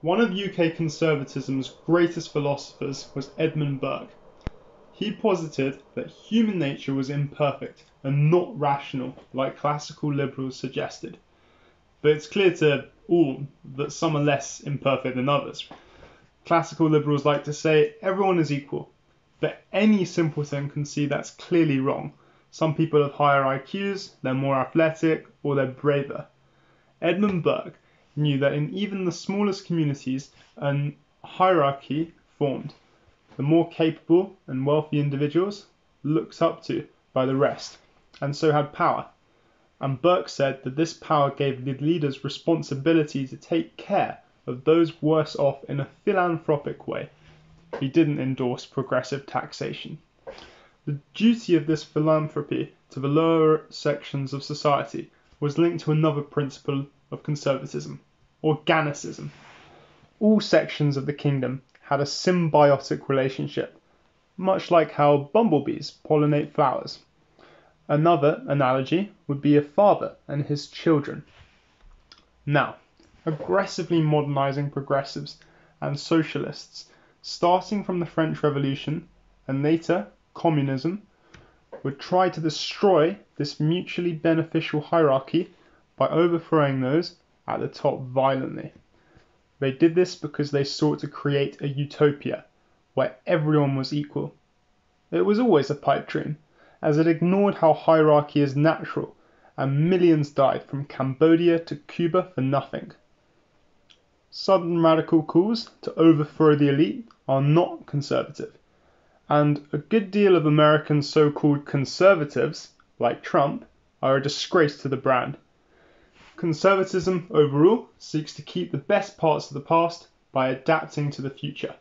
One of UK conservatism's greatest philosophers was Edmund Burke. He posited that human nature was imperfect and not rational, like classical liberals suggested. But it's clear to all that some are less imperfect than others. Classical liberals like to say everyone is equal, but any simpleton can see that's clearly wrong. Some people have higher IQs, they're more athletic, or they're braver. Edmund Burke knew that in even the smallest communities, an hierarchy formed. The more capable and wealthy individuals looked up to by the rest, and so had power. And Burke said that this power gave the leaders responsibility to take care of those worse off in a philanthropic way. He didn't endorse progressive taxation. The duty of this philanthropy to the lower sections of society was linked to another principle of conservatism, organicism. All sections of the kingdom had a symbiotic relationship, much like how bumblebees pollinate flowers. Another analogy would be a father and his children. Now, aggressively modernizing progressives and socialists, starting from the French Revolution and later communism, would try to destroy this mutually beneficial hierarchy by overthrowing those at the top violently. They did this because they sought to create a utopia where everyone was equal. It was always a pipe dream, as it ignored how hierarchy is natural, and millions died from Cambodia to Cuba for nothing. Sudden radical calls to overthrow the elite are not conservative, and a good deal of American so-called conservatives, like Trump, are a disgrace to the brand. Conservatism overall seeks to keep the best parts of the past by adapting to the future.